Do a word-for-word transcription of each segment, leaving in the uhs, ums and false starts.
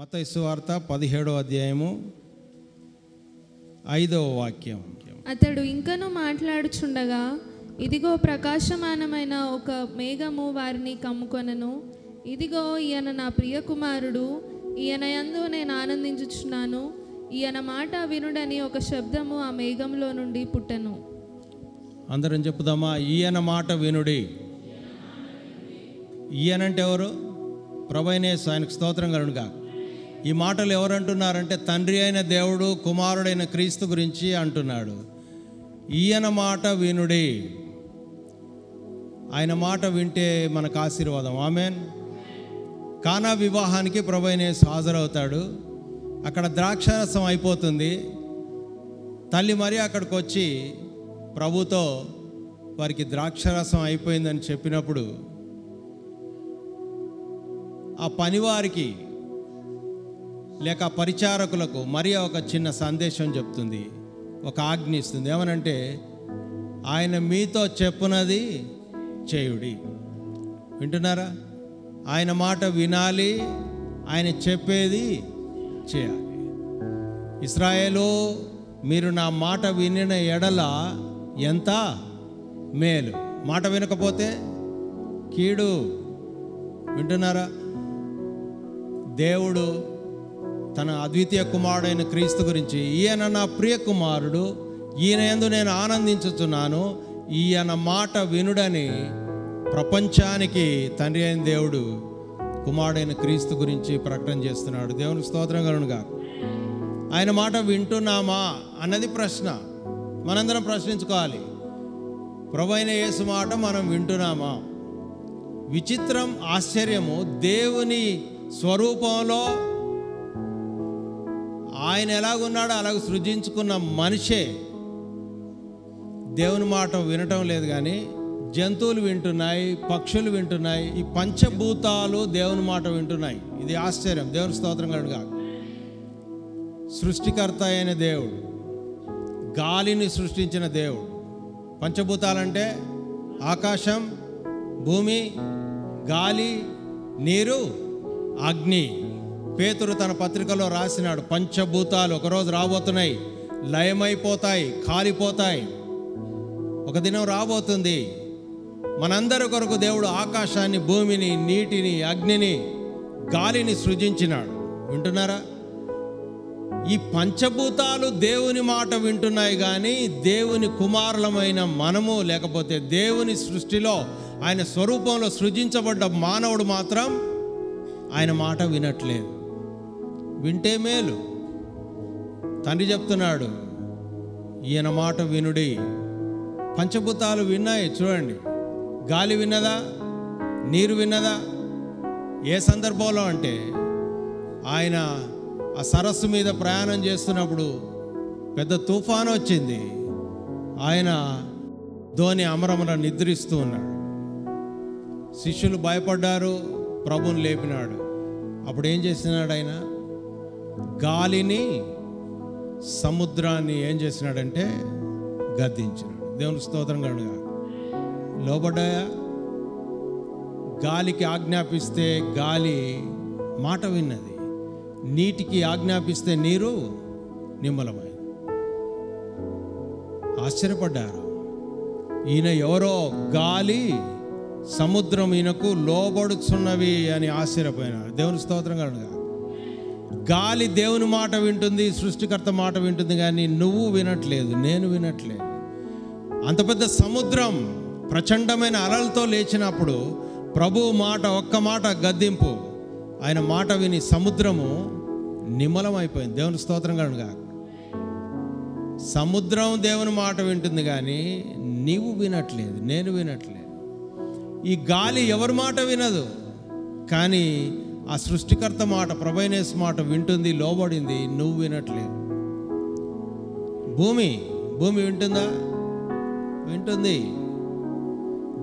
మత్తయి సువార్త పదిహేడవ అధ్యాయము ఐదవ వాక్యం. అతడు ఇంకను మాట్లాడుచుండగా ఇదిగో ప్రకాశమానమైన ఒక మేఘము వారిని కమ్ముకొనెను. ఇదిగో ఈయన నా ప్రియ కుమారుడు, ఈయనయందు నేను ఆనందించుచున్నాను, ఈయన మాట వినుడని ఒక శబ్దము ఆ మేఘంలో నుండి పుట్టెను. అందరం చెప్పుదామా, ఈయన మాట వినుడి. ఈయనంటే ఎవరు? ప్రభువైన ఆయనకు స్తోత్రం కలుగును గాక. ఈ మాటలు ఎవరంటున్నారంటే తండ్రి అయిన దేవుడు కుమారుడైన క్రీస్తు గురించి అంటున్నాడు. ఈయన మాట వినుడి. ఆయన మాట వింటే మనకు ఆశీర్వాదం. ఆమెన్. కానా వివాహానికి ప్రభువైన యేసు హాజరవుతాడు. అక్కడ ద్రాక్షారసం అయిపోతుంది. తల్లి మరి అక్కడికి వచ్చి ప్రభుతో వారికి ద్రాక్షారసం అయిపోయిందని చెప్పినప్పుడు ఆ పనివారికి లేక పరిచారకులకు మరియా ఒక చిన్న సందేశం చెప్తుంది, ఒక ఆజ్ఞ ఇస్తుంది. ఏమనంటే ఆయన మీతో చెప్పునది చేయుడి. వింటున్నారా? ఆయన మాట వినాలి, ఆయన చెప్పేది చేయాలి. ఇశ్రాయేలు, మీరు నా మాట వినిన ఎడల ఎంత మేలు, మాట వినకపోతే కీడు. వింటున్నారా? దేవుడు తన అద్వితీయ కుమారుడైన క్రీస్తు గురించి, ఈయన నా ప్రియ కుమారుడు, ఈయన యందు నేను ఆనందించుచున్నాను, ఈయన మాట వినుడని ప్రపంచానికి తండ్రి అయిన దేవుడు కుమారుడైన క్రీస్తు గురించి ప్రకటన చేస్తున్నాడు. దేవునికి స్తోత్రం కలుగును గాక. ఆయన మాట వింటున్నామా అన్నది ప్రశ్న. మనందరం ప్రశ్నించుకోవాలి, ప్రభువైన యేసు మాట మనం వింటున్నామా? విచిత్రం, ఆశ్చర్యము, దేవుని స్వరూపంలో ఆయన ఎలాగున్నాడో అలాగ సృజించుకున్న మనిషే దేవుని మాట వినటం లేదు. కానీ జంతువులు వింటున్నాయి, పక్షులు వింటున్నాయి, ఈ పంచభూతాలు దేవుని మాట వింటున్నాయి. ఇది ఆశ్చర్యం. దేవుని స్తోత్రం కలుగును గాక. సృష్టికర్త అయిన దేవుడు, గాలిని సృష్టించిన దేవుడు. పంచభూతాలంటే ఆకాశం, భూమి, గాలి, నీరు, అగ్ని. పేతురు తన పత్రికలో రాసినాడు, పంచభూతాలు ఒకరోజు రాబోతున్నాయి, లయమైపోతాయి, కాలిపోతాయి. ఒక దినం రాబోతుంది. మనందరి కొరకు దేవుడు ఆకాశాన్ని, భూమిని, నీటిని, అగ్నిని, గాలిని సృజించినాడు. వింటున్నారా? ఈ పంచభూతాలు దేవుని మాట వింటున్నాయి. కానీ దేవుని కుమారులమైన మనము, లేకపోతే దేవుని సృష్టిలో ఆయన స్వరూపంలో సృజించబడ్డ మానవుడు మాత్రం ఆయన మాట వినట్లేదు. వింటే మేలు. తండ్రి చెప్తున్నాడు, ఈయన మాట వినుడి. పంచభూతాలు విన్నాయి. చూడండి, గాలి విన్నదా, నీరు విన్నదా? ఏ సందర్భంలో అంటే ఆయన ఆ సరస్సు మీద ప్రయాణం చేస్తున్నప్పుడు పెద్ద తుఫాను వచ్చింది. ఆయన ధోని అమరమున నిద్రిస్తూ ఉన్నాడు. శిష్యులు భయపడ్డారు. ప్రభువును లేపినాడు. అప్పుడు ఏం చేసినాడు ఆయన? గాలిని, సముద్రాన్ని ఏం చేసినాడంటే గద్దించినాడు. దేవుని స్తోత్రం కలుగును గాక. లోబడ్డాయా? గాలికి ఆజ్ఞాపిస్తే గాలి మాట విన్నది, నీటికి ఆజ్ఞాపిస్తే నీరు నిమ్మలమైంది. ఆశ్చర్యపడ్డారు. ఈయన ఎవరో, గాలి, సముద్రం ఈయనకు లోబడుచున్నవి అని ఆశ్చర్యపోయినారు. దేవుని స్తోత్రం కలుగును గాక. గాలి దేవుని మాట వింటుంది, సృష్టికర్త మాట వింటుంది. కానీ నువ్వు వినట్లేదు, నేను వినట్లేదు. అంత పెద్ద సముద్రం ప్రచండమైన అలలతో లేచినప్పుడు ప్రభువు మాట, ఒక్క మాట గద్దింపు, ఆయన మాట విని సముద్రము నిమ్మలం అయిపోయింది. దేవుని స్తోత్రం కలుగును గాక. సముద్రం దేవుని మాట వింటుంది, కానీ నీవు వినట్లేదు, నేను వినట్లేదు. ఈ గాలి ఎవరి మాట వినదు, కానీ ఆ సృష్టికర్త మాట, ప్రభువైన యేసు మాట వింటుంది, లోబడింది. నువ్వు వినట్లేదు. భూమి భూమి వింటుందా? వింటుంది.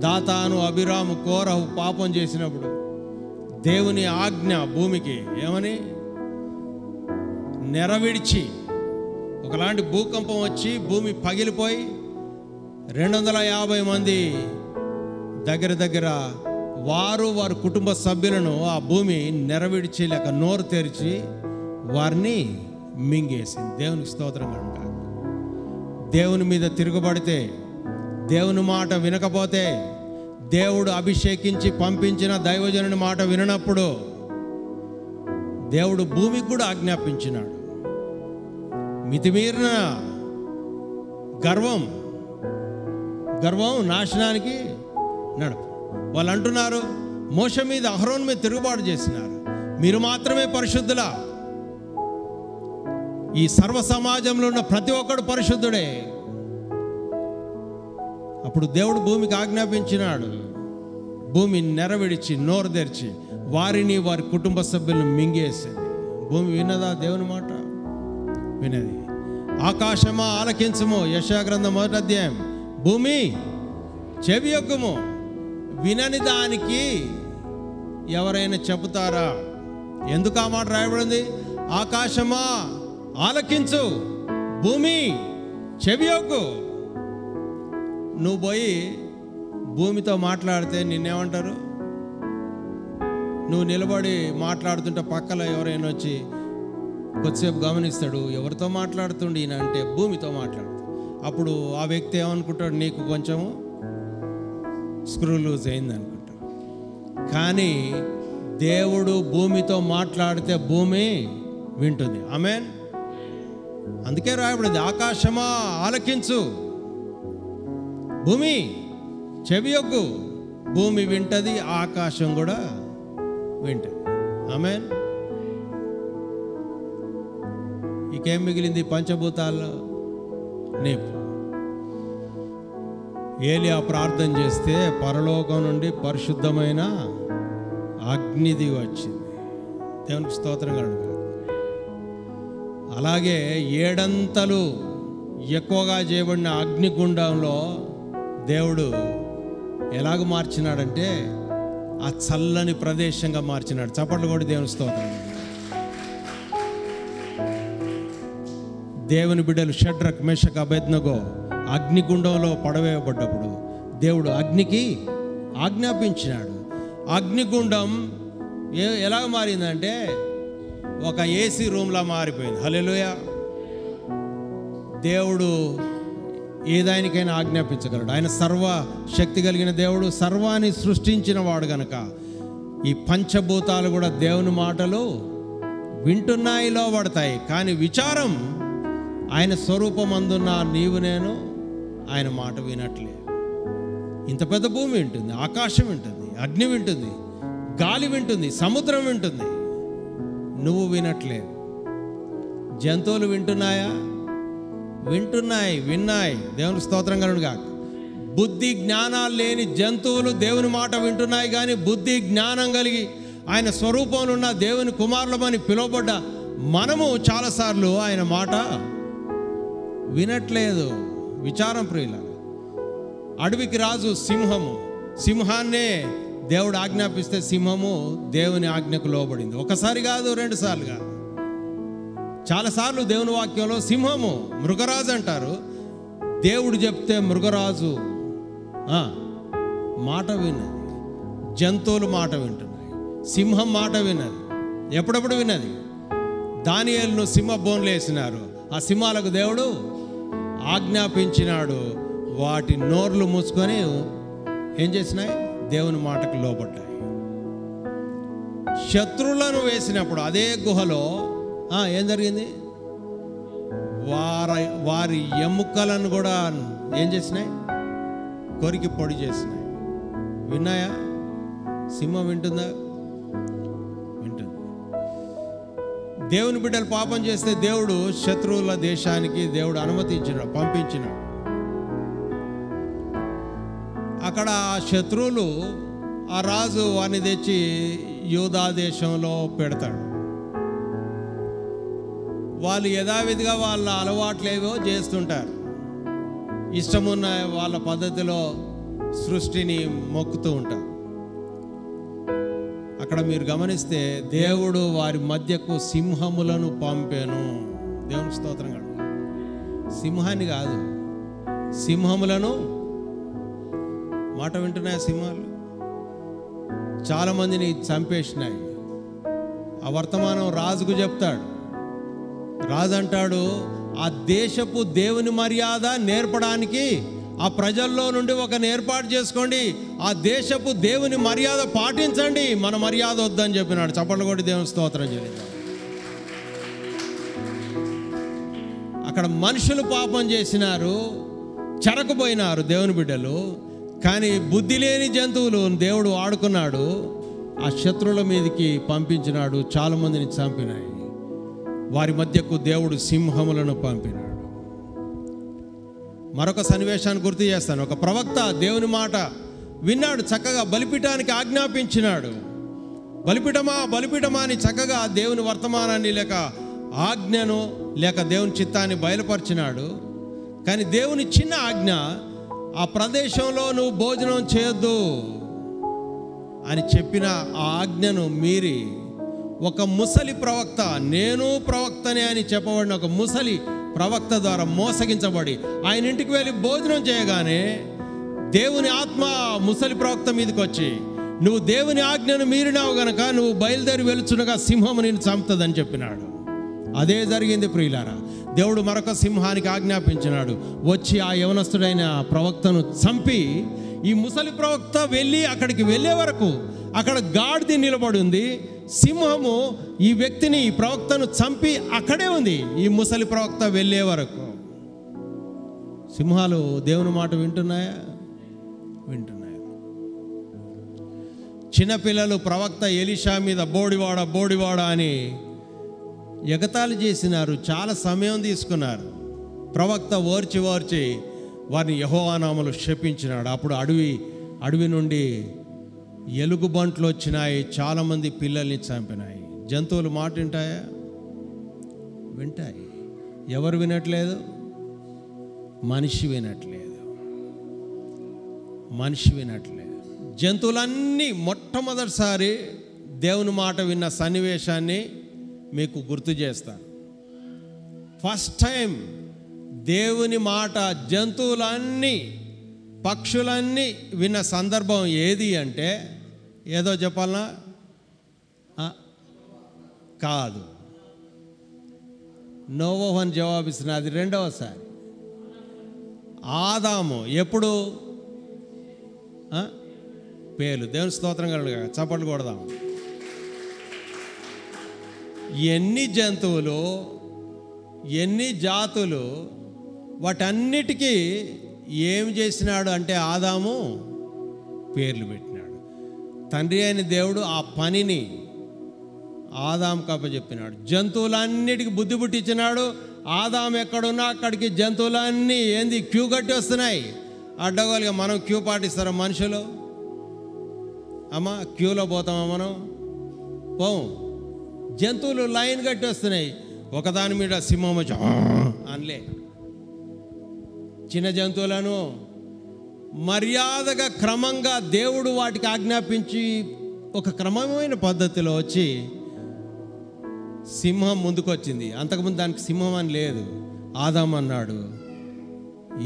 దాతాను, అభిరాము, కోరహు పాపం చేసినప్పుడు దేవుని ఆజ్ఞ భూమికి ఏమని? నెరవిడిచి ఒకలాంటి భూకంపం వచ్చి భూమి పగిలిపోయి రెండు వందల యాభై మంది దగ్గర దగ్గర వారు వారి కుటుంబ సభ్యులను ఆ భూమి నెరవేర్చలేక నోరు తెరిచి వారిని మింగేసింది. దేవునికి స్తోత్రం కనుక. దేవుని మీద తిరుగుబడితే, దేవుని మాట వినకపోతే, దేవుడు అభిషేకించి పంపించిన దైవజనుని మాట విననప్పుడు దేవుడు భూమికి కూడా ఆజ్ఞాపించినాడు. మితిమీరిన గర్వం గర్వం నాశనానికి నడుపు. వాళ్ళు అంటున్నారు, మోషే మీద అహరోన్ మీద తిరుగుబాటు చేసినారు, మీరు మాత్రమే పరిశుద్ధులా, ఈ సర్వ సమాజంలో ఉన్న ప్రతి ఒక్కడు పరిశుద్ధుడే. అప్పుడు దేవుడు భూమికి ఆజ్ఞాపించినాడు, భూమి నెరవిడిచి నోరు తెరిచి వారిని వారి కుటుంబ సభ్యులను మింగేసేది. భూమి విన్నదా దేవుని మాట? వినది. ఆకాశమా ఆలకించము, యెషయా గ్రంథం మొదటి అధ్యాయం. భూమి చెవి యొక్కము, వినని దానికి ఎవరైనా చెబుతారా? ఎందుకు ఆ మాట రాయబడింది? ఆకాశమా ఆలకించు, భూమి చెవి యొక్కు. నువ్వు పోయి భూమితో మాట్లాడితే నిన్నేమంటారు? నువ్వు నిలబడి మాట్లాడుతుంటే పక్కలో ఎవరైనా వచ్చి కొద్దిసేపు గమనిస్తాడు, ఎవరితో మాట్లాడుతుండే ఈయన అంటే భూమితో మాట్లాడుతుంది. అప్పుడు ఆ వ్యక్తి ఏమనుకుంటాడు? నీకు కొంచెము స్క్రూ లూజ్ అయింది అనుకుంటాడు. కానీ దేవుడు భూమితో మాట్లాడితే భూమి వింటుంది. ఆమేన్. అందుకే రాయబడింది, ఆకాశమా ఆలకించు, భూమి చెవియొగ్గు. భూమి వింటది, ఆకాశం కూడా వింటది. ఆమేన్. ఇకేం మిగిలింది? పంచభూతాల్లో నీపు. ఏలియా ప్రార్థన చేస్తే పరలోకం నుండి పరిశుద్ధమైన అగ్నిది వచ్చింది. దేవునికి స్తోత్రం కలుగుతుంది. అలాగే ఏడంతలు ఎక్కువగా చేయబడిన అగ్నిగుండంలో దేవుడు ఎలాగ మార్చినాడంటే ఆ చల్లని ప్రదేశంగా మార్చినాడు. చప్పట్లు కూడా దేవునికి స్తోత్రం. దేవుని బిడ్డలు షడ్రక్ మేషక్ అబేద్నెగో అగ్నిగుండంలో పడవేయబడ్డప్పుడు దేవుడు అగ్నికి ఆజ్ఞాపించినాడు. అగ్నిగుండం ఏ ఎలా మారిందంటే ఒక ఏసీ రూమ్లా మారిపోయింది. హల్లెలూయా. దేవుడు ఏదానికైనా ఆజ్ఞాపించగలడు. ఆయన సర్వ శక్తి కలిగిన దేవుడు, సర్వాన్ని సృష్టించిన వాడు గనక ఈ పంచభూతాలు కూడా దేవుని మాటలు వింటున్నాయి, లోబడతాయి. కానీ విచారం, ఆయన స్వరూపమందున్న నీవు నేను ఆయన మాట వినట్లేదు. ఇంత పెద్ద భూమి వింటుంది, ఆకాశం వింటుంది, అగ్ని వింటుంది, గాలి వింటుంది, సముద్రం వింటుంది, నువ్వు వినట్లేదు. జంతువులు వింటున్నాయా? వింటున్నాయి, విన్నాయి. దేవుని స్తోత్రం కలుగును గాక. బుద్ధి జ్ఞానాలు లేని జంతువులు దేవుని మాట వింటున్నాయి, కానీ బుద్ధి జ్ఞానం కలిగి ఆయన స్వరూపంలో ఉన్న దేవుని కుమారులమని పిలువబడ్డ మనము చాలాసార్లు ఆయన మాట వినట్లేదు. విచారం ప్రియులారా. అడవికి రాజు సింహము. సింహాన్నే దేవుడు ఆజ్ఞాపిస్తే సింహము దేవుని ఆజ్ఞకు లోబడింది. ఒకసారి కాదు, రెండు సార్లు కాదు, చాలాసార్లు దేవుని వాక్యంలో సింహము, మృగరాజు అంటారు. దేవుడు చెప్తే మృగరాజు మాట విన్నది, జంతువులు మాట వింటున్నాయి, సింహం మాట విన్నది. ఎప్పుడప్పుడు విన్నది. దానియేలును సింహ బోన్లు వేసినారు. ఆ సింహాలకు దేవుడు ఆజ్ఞాపించినాడు, వాటి నోర్లు మూసుకొని ఏం చేసినాయి? దేవుని మాటకు లోబడ్డాయి. శత్రువులను వేసినప్పుడు అదే గుహలో ఏం జరిగింది? వారి వారి ఎముకలను కూడా ఏం చేసినాయి? కొరికి పొడి చేసినాయి. విన్నాయా? సింహం వింటుందా? వింటుంది. దేవుని బిడ్డలు పాపం చేస్తే దేవుడు శత్రువుల దేశానికి దేవుడు అనుమతించినాడు, పంపించినాడు. అక్కడ ఆ శత్రువులు, ఆ రాజు వారిని తెచ్చి యూదా దేశంలో పెడతాడు. వాళ్ళు యథావిధిగా వాళ్ళ అలవాట్లేవో చేస్తుంటారు, ఇష్టమున్న వాళ్ళ పద్ధతిలో సృష్టిని మొక్కుతూ ఉంటారు. అక్కడ మీరు గమనిస్తే దేవుడు వారి మధ్యకు సింహములను పంపాను. దేవుని స్తోత్రం కాదు, సింహాన్ని కాదు, సింహములను. మాట వింటున్నాయా సింహాలు? చాలా మందిని చంపేసినాయి. ఆ వర్తమానం రాజుకు చెప్తాడు. రాజు అంటాడు, ఆ దేశపు దేవుని మర్యాద నేర్పడానికి ఆ ప్రజల్లో నుండి ఒకని ఏర్పాటు చేసుకోండి, ఆ దేశపు దేవుని మర్యాద పాటించండి, మన మర్యాద వద్దని చెప్పినాడు. చప్పట్లు కొట్టి దేవుని స్తోత్రం చెల్లిద్దాం. అక్కడ మనుషులు పాపం చేసినారు, చెరకుపోయినారు దేవుని బిడ్డలు. కానీ బుద్ధి లేని జంతువులు దేవుడు ఆడుకున్నాడు, ఆ శత్రువుల మీదకి పంపించినాడు, చాలామందిని చంపినాయి. వారి మధ్యకు దేవుడు సింహములను పంపినాడు. మరొక సన్నివేశాన్ని గుర్తు చేస్తాను. ఒక ప్రవక్త దేవుని మాట విన్నాడు, చక్కగా బలిపీఠానికి ఆజ్ఞాపించినాడు. బలిపీఠమా బలిపీఠమా అని చక్కగా దేవుని వర్తమానాన్ని లేక ఆజ్ఞను లేక దేవుని చిత్తాన్ని బయలుపరిచినాడు. కానీ దేవుని చిన్న ఆజ్ఞ, ఆ ప్రదేశంలో నువ్వు భోజనం చేయొద్దు అని చెప్పిన ఆ ఆజ్ఞను మీరి ఒక ముసలి ప్రవక్త, నేను ప్రవక్తనే అని చెప్పబడిన ఒక ముసలి ప్రవక్త ద్వారా మోసగించబడి ఆయన ఇంటికి వెళ్ళి భోజనం చేయగానే దేవుని ఆత్మ ముసలి ప్రవక్త మీదకి వచ్చి, నువ్వు దేవుని ఆజ్ఞను మీరినావు గనక నువ్వు బయలుదేరి వెలుచునగా సింహం నిన్ను చంపుతుందని చెప్పినాడు. అదే జరిగింది ప్రియులారా. దేవుడు మరొక సింహానికి ఆజ్ఞాపించినాడు, వచ్చి ఆ యవనస్తుడైన ప్రవక్తను చంపి, ఈ ముసలి ప్రవక్త వెళ్ళి అక్కడికి వెళ్ళే వరకు అక్కడ గాడిద నిలబడి ఉంది. సింహము ఈ వ్యక్తిని, ఈ ప్రవక్తను చంపి అక్కడే ఉంది. ఈ ముసలి ప్రవక్త వెళ్ళే వరకు సింహాలు దేవుని మాట వింటున్నాయా? వింటున్నాయా? చిన్నపిల్లలు ప్రవక్త ఎలీషా మీద బోడివాడ బోడివాడ అని ఎగతాళి చేసినారు, చాలా సమయం తీసుకున్నారు. ప్రవక్త ఓర్చి ఓర్చి వారిని యెహోవా నామములో శపించినాడు. అప్పుడు అడవి అడవి నుండి ఎలుగుబంట్లు వచ్చినాయి, చాలామంది పిల్లల్ని చంపినాయి. జంతువులు మాట వింటాయా? వింటాయి. ఎవరు వినట్లేదు? మనిషి వినట్లేదు. మనిషి వినట్లేదు. జంతువులన్నీ మొట్టమొదటిసారి దేవుని మాట విన్న సన్నివేశాన్ని మీకు గుర్తు చేస్తాను. ఫస్ట్ టైం దేవుని మాట జంతువులన్నీ, పక్షులన్నీ విన్న సందర్భం ఏది అంటే, ఏదో చెప్పాలనా? కాదు. నోవహన్ జవాబిస్తున్నా. అది రెండవసారి. ఆదాము ఎప్పుడు పేలు. దేవుని స్తోత్రం కలుగుగా. చప్పట్లు కొడదాం. ఎన్ని జంతువులు, ఎన్ని జాతులు, వాటన్నిటికీ ఏం చేసినాడు అంటే ఆదాము పేర్లు పెట్టినాడు. తండ్రి అయిన దేవుడు ఆ పనిని ఆదాముకు అప్పచెప్పినాడు. జంతువులన్నిటికీ బుద్ధి పుట్టించినాడు. ఆదాము ఎక్కడున్నా అక్కడికి జంతువులన్నీ ఏంది క్యూ కట్టి వస్తున్నాయి. అడ్డగోలుగా మనం క్యూ పాటిస్తారా మనుషులు? అమ్మ క్యూలో పోతామా మనం? పోము. జంతువులు లైన్ కట్టి వస్తున్నాయి. ఒకదాని మీద సింహం వచ్చి అనలే. చిన్న జంతువులను మర్యాదగా క్రమంగా దేవుడు వాటికి ఆజ్ఞాపించి ఒక క్రమమైన పద్ధతిలో వచ్చి సింహం ముందుకు వచ్చింది. అంతకుముందు దానికి సింహం అని లేదు. ఆదాం అన్నాడు,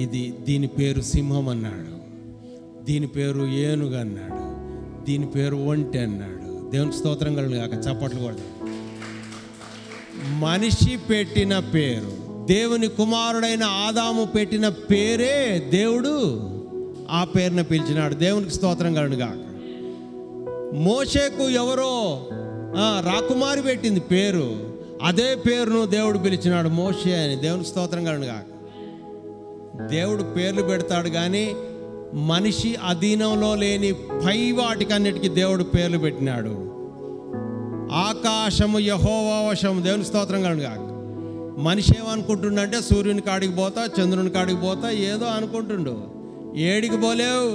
ఇది దీని పేరు సింహం అన్నాడు, దీని పేరు ఏనుగు అన్నాడు, దీని పేరు ఒంటె అన్నాడు. దేవుని స్తోత్రం కలుగుగాక. చప్పట్లు కొడదాం. మనిషి పెట్టిన పేరు, దేవుని కుమారుడైన ఆదాము పెట్టిన పేరే దేవుడు ఆ పేరును పిలిచినాడు. దేవునికి స్తోత్రం కలుగుగాక. మోషేకు ఎవరో రాకుమారి పెట్టింది పేరు, అదే పేరును దేవుడు పిలిచినాడు మోషే అని. దేవునికి స్తోత్రం కలుగుగాక. దేవుడు పేర్లు పెడతాడు కానీ మనిషి అధీనంలో లేని పై వాటికన్నిటికీ దేవుడు పేర్లు పెట్టినాడు. ఆకాశము యెహోవా వశము. దేవుని స్తోత్రం కలుగుగాక. మనిషి ఏమనుకుంటుండంటే సూర్యుని కాడికి పోతా, చంద్రుని కాడికి పోతా, ఏదో అనుకుంటుండు. ఏడికి పోలేవు,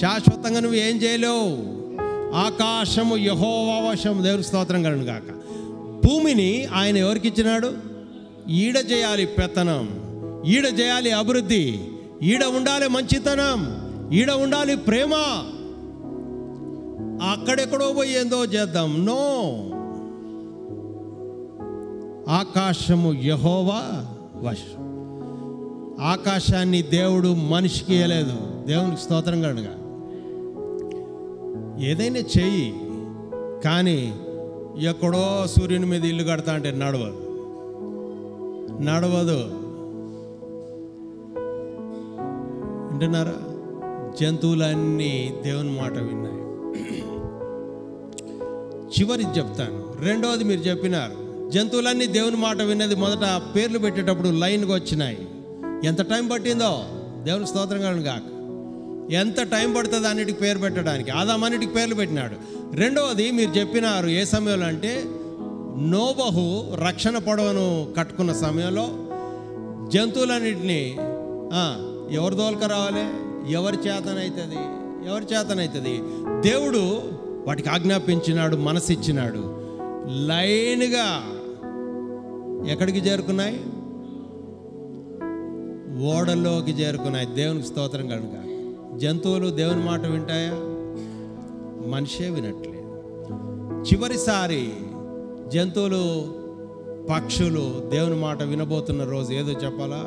శాశ్వతంగా నువ్వు ఏం చేయలేవు. ఆకాశము యెహోవా వశము. దేవుని స్తోత్రం కలుగుగాక. భూమిని ఆయన ఎవరికి ఇచ్చినాడు? ఈడ చేయాలి పెత్తనం, ఈడ చేయాలి అభివృద్ధి, ఈడ ఉండాలి మంచితనం, ఈడ ఉండాలి ప్రేమ. అక్కడెక్కడో పోయి ఏందో చేద్దాం. నో. ఆకాశము యెహోవా వశం. ఆకాశాన్ని దేవుడు మనిషికి ఇవ్వలేదు. దేవునికి స్తోత్రం కలుగుగాక. ఏదైనా చేయి, కానీ ఎక్కడో సూర్యుని మీద ఇల్లు కడతా అంటే నడవదు నడవదు వింటున్నారా? జంతువులన్నీ దేవుని మాట విన్నాయి. చివరి చెప్తాను, రెండవది మీరు చెప్పినారు, జంతువులన్నీ దేవుని మాట విన్నది. మొదట పేర్లు పెట్టేటప్పుడు లైన్గా వచ్చినాయి. ఎంత టైం పట్టిందో దేవుని స్తోత్రం కాక, ఎంత టైం పడుతుంది అన్నిటికి పేరు పెట్టడానికి. ఆదాం అన్నిటికి పేర్లు పెట్టినాడు. రెండవది మీరు చెప్పినారు, ఏ సమయంలో అంటే నోబహు రక్షణ పడవను కట్టుకున్న సమయంలో జంతువులన్నిటినీ ఎవరు దోలుక రావాలి, ఎవరి చేతనైతుంది ఎవరి చేతనైతుంది దేవుడు వాటికి ఆజ్ఞాపించినాడు, మనసిచ్చినాడు. లైన్గా ఎక్కడికి చేరుకున్నాయి? ఓడల్లోకి చేరుకున్నాయి. దేవునికి స్తోత్రం కనుక. జంతువులు దేవుని మాట వింటాయా? మనిషే వినట్లేదు. చివరిసారి జంతువులు పక్షులు దేవుని మాట వినబోతున్న రోజు ఏదో చెప్పాలా?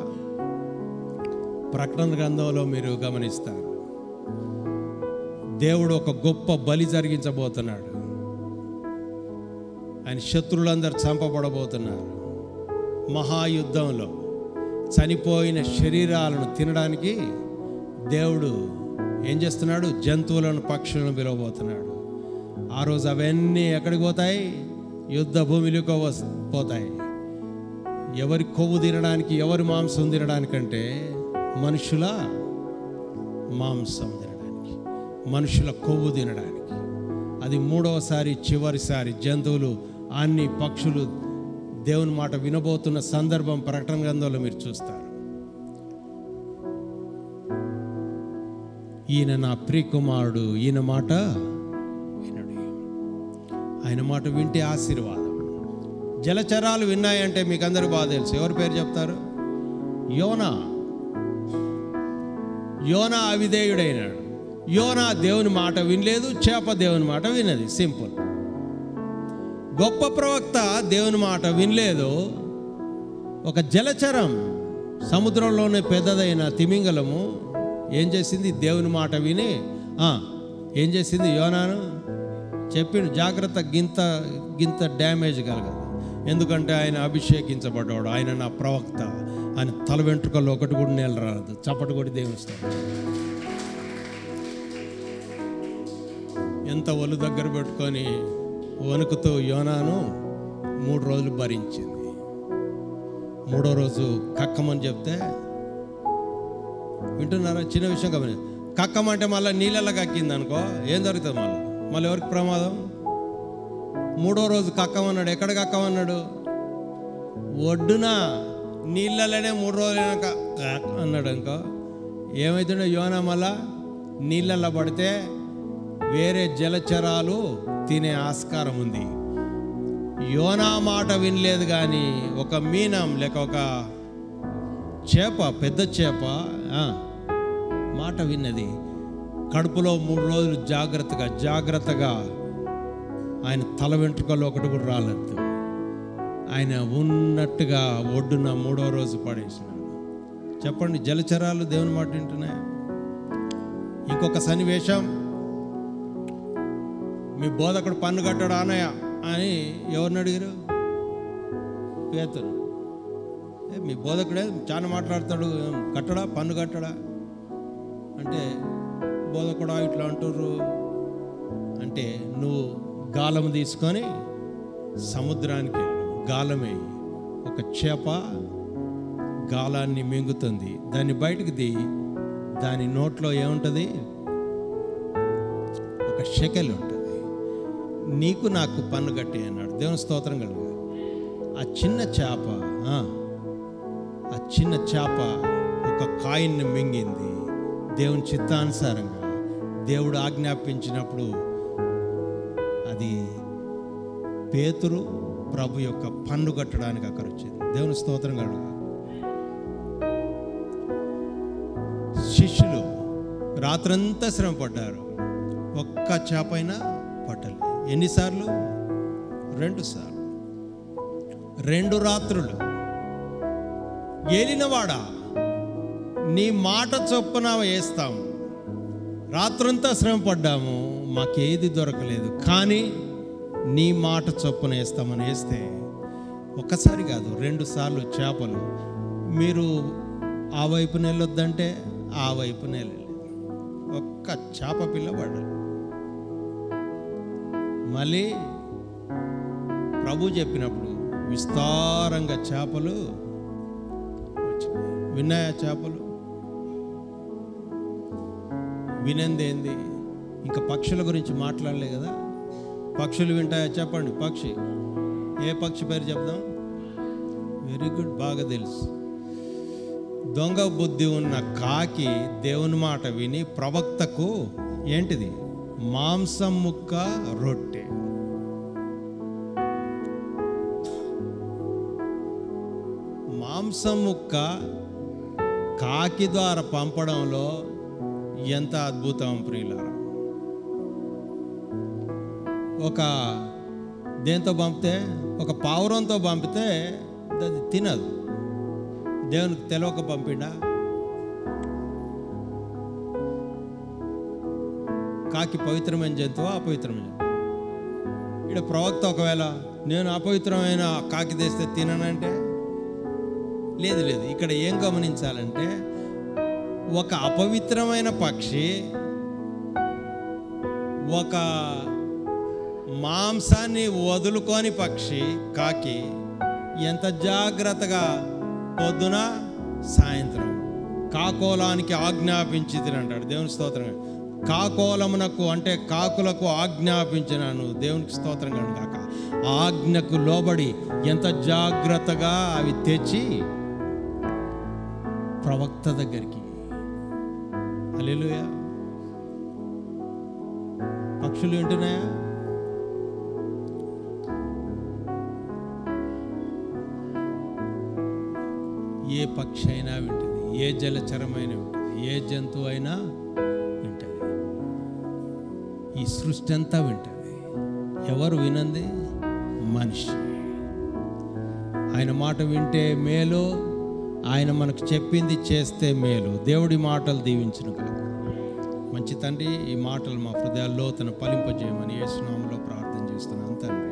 ప్రకటన గ్రంథంలో మీరు గమనిస్తారు, దేవుడు ఒక గొప్ప బలి జరిగించబోతున్నాడు. ఆయన శత్రులందరూ చంపబడబోతున్నారు. మహాయుద్ధంలో చనిపోయిన శరీరాలను తినడానికి దేవుడు ఏం చేస్తున్నాడు? జంతువులను పక్షులను పిలవబోతున్నాడు. ఆ రోజు అవన్నీ ఎక్కడికి పోతాయి? యుద్ధ భూమిలోకి పోతాయి. ఎవరి కొవ్వు తినడానికి, ఎవరి మాంసం తినడానికంటే మనుషుల మాంసం తినడానికి, మనుషుల కొవ్వు తినడానికి. అది మూడవసారి చివరిసారి జంతువులు అన్ని పక్షులు దేవుని మాట వినబోతున్న సందర్భం ప్రకటన గ్రంథంలో మీరు చూస్తారు. ఈయన నా ప్రియకుమారుడు, ఈయన మాట వినడు. ఆయన మాట వింటే ఆశీర్వాదం. జలచరాలు విన్నాయంటే మీకు అందరూ బాగా తెలుసు. ఎవరి పేరు చెప్తారు? యోనా. యోనా అవిధేయుడైనాడు. యోనా దేవుని మాట వినలేదు, చేప దేవుని మాట విన్నది. సింపుల్. గొప్ప ప్రవక్త దేవుని మాట వినలేదు. ఒక జలచరం, సముద్రంలోనే పెద్దదైన తిమింగలము ఏం చేసింది? దేవుని మాట విని ఏం చేసింది? యోనాను చెప్పిండు, జాగ్రత్త, గింత గింత డ్యామేజ్ కలగదు. ఎందుకంటే ఆయన అభిషేకించబడ్డాడు, ఆయన నా ప్రవక్త, ఆయన తల వెంట్రుకల్లో ఒకటి కూడా నేల రాదు. చప్పటి కూడా దేవునిస్తాడు. ఎంత ఒళ్ళు దగ్గర పెట్టుకొని వణుకుతూ యోనాను మూడు రోజులు భరించింది. మూడో రోజు కక్కమని చెప్తే, వింటున్నారా? చిన్న విషయం కమని కక్కమంటే మళ్ళీ నీళ్ళలో కక్కింది అనుకో, ఏం జరుగుతుంది? మళ్ళీ మళ్ళీ ఎవరికి ప్రమాదం? మూడో రోజు కక్కమన్నాడు. ఎక్కడ కక్కమన్నాడు? ఒడ్డున నీళ్ళలోనే మూడు రోజులైనాక అన్నాడు అనుకో, ఏమవుతుండే? యోనా మళ్ళా నీళ్ళల్లో పడితే వేరే జలచరాలు తినే ఆస్కారం ఉంది. యోనా మాట వినలేదు, కానీ ఒక మీనం లేక ఒక చేప, పెద్ద చేప మాట విన్నది. కడుపులో మూడు రోజులు జాగ్రత్తగా జాగ్రత్తగా ఆయన తల వెంట్రుకల్లో ఒకటి కూడా రాలేదు. ఆయన ఉన్నట్టుగా ఒడ్డున మూడో రోజు పడేసినాడు. చెప్పండి, జలచరాలు దేవుని మాట వింటున్నాయి. ఇంకొక సన్నివేశం, మీ బోధకుడు పన్ను కట్టాడు అనయ్య అని ఎవరిని అడిగారు? పేతురు. మీ బోధకుడే చాలా మాట్లాడతాడు, కట్టడా పన్ను కట్టడా అంటే, బోధకుడా ఇట్లా అంటుర్రు అంటే, నువ్వు గాలం తీసుకొని సముద్రానికి గాలమే, ఒక చేప గాలాన్ని మింగుతుంది, దాన్ని బయటకు తీ, దాని నోట్లో ఏముంటుంది? ఒక షెకెల్ ఉంటుంది. నీకు నాకు పన్ను కట్టే అన్నాడు. దేవుని స్తోత్రం కలుగు. ఆ చిన్న చేప ఆ చిన్న చేప ఒక కాయిన్ని మింగింది. దేవుని చిత్తానుసారంగా దేవుడు ఆజ్ఞాపించినప్పుడు అది పేతురు ప్రభు యొక్క పన్ను కట్టడానికి అక్కడ వచ్చింది. దేవుని స్తోత్రం కలుగు. శిష్యులు రాత్రంతా శ్రమ పడ్డారు, ఒక్క చేప అయినా పట్టలేదు. ఎన్నిసార్లు? రెండుసార్లు. రెండు రాత్రులు. ఏలినవాడా, నీ మాట చొప్పున వేస్తాము, రాత్రంతా శ్రమ పడ్డాము, మాకేది దొరకలేదు కానీ నీ మాట చొప్పున వేస్తామని వేస్తే ఒకసారి కాదు రెండు సార్లు చేపలు. మీరు ఆ వైపున వెళ్ళొద్దంటే ఆ వైపున వెళ్ళలేదు. ఒక్క చేప పిల్ల పడలేదు. మళ్ళీ ప్రభు చెప్పినప్పుడు విస్తారంగా చేపలు వచ్చినాయి. విన్నాయా చేపలు? వినందేంది? ఇంకా పక్షుల గురించి మాట్లాడలే కదా. పక్షులు వింటాయా? చెప్పండి పక్షి. ఏ పక్షి పేరు చెప్దాం? వెరీ గుడ్, బాగా తెలుసు. దొంగ బుద్ధి ఉన్న కాకి దేవుని మాట విని ప్రవక్తకు ఏంటిది? మాంసం ముక్క రొట్టె. మాంసం ముక్క కాకి ద్వారా పంపడంలో ఎంత అద్భుతం ప్రియులారా. ఒక దేంతో పంపితే, ఒక పావురంతో పంపితే అది తినదు. దేవునికి తెలియక పంపిడా? కాకి పవిత్రమైన జంతువు, అపవిత్రమైన జంతువు. ఇక్కడ ప్రవక్త ఒకవేళ నేను అపవిత్రమైన కాకి తెస్తే తిననంటే లేదు లేదు. ఇక్కడ ఏం గమనించాలంటే ఒక అపవిత్రమైన పక్షి ఒక మాంసాన్ని వదులుకొని పక్షి కాకి ఎంత జాగ్రత్తగా పొద్దున సాయంత్రం కాకోలానికి ఆజ్ఞాపించింది అంటాడు. దేవునికి స్తోత్రం. కాకోలమునకు అంటే కాకులకు ఆజ్ఞాపించినాను. దేవునికి స్తోత్రం. కాక ఆజ్ఞకు లోబడి ఎంత జాగ్రత్తగా అవి తెచ్చి ప్రవక్త దగ్గరికి. హల్లెలూయా. పక్షులు వింటున్నాయా? ఏ పక్షి అయినా వింటుంది, ఏ జలచరమైనా వింటుంది, ఏ జంతువు అయినా వింటుంది. ఈ సృష్టి అంతా వింటుంది. ఎవరు వినంది? మనిషి. ఆయన మాట వింటే మేలు, ఆయన మనకు చెప్పింది చేస్తే మేలు. దేవుడి మాటలు దీవించును కాక. మంచి తండ్రి, ఈ మాటలు మా హృదయాల్లో తన ఫలింపజేయమని యేసు నామములో ప్రార్థన చేస్తున్నాను తండ్రి.